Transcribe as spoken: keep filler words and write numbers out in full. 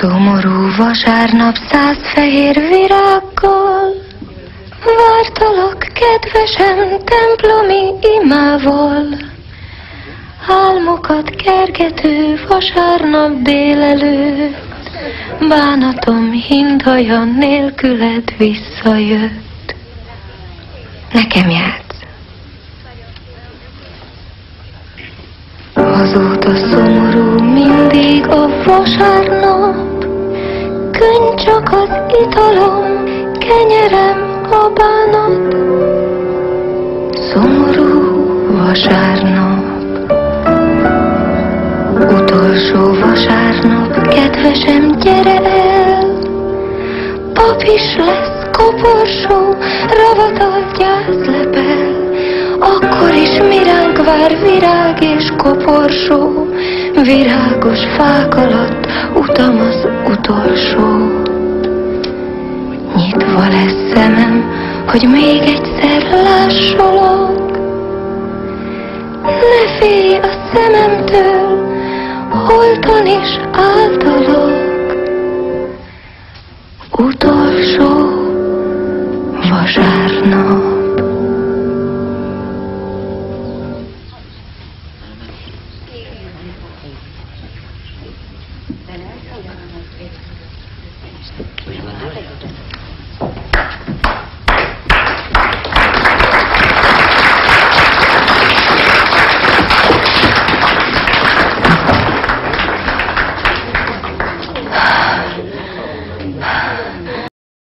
Szomorú vasárnap száz fehér virággal, vártalak kedvesem templomi imával. Álmokat kergető vasárnap délelőtt, bánatom hindaja nélküled visszajött. Nekem játsz. Azóta szomorú mindig a vasárnap, könny csak az italom, kenyerem a bánat. Szomorú vasárnap, utolsó vasárnap, kedvesem, gyere el! Pap is lesz, koporsó, ravatat gyászlepel. Akkor is miránk vár virág és koporsó, virágos fák alatt utam az utolsó. Nyitva lesz szemem, hogy még egyszer lássolok. Ne félj a szememtől, holtan is általak, utolsó vasárnap.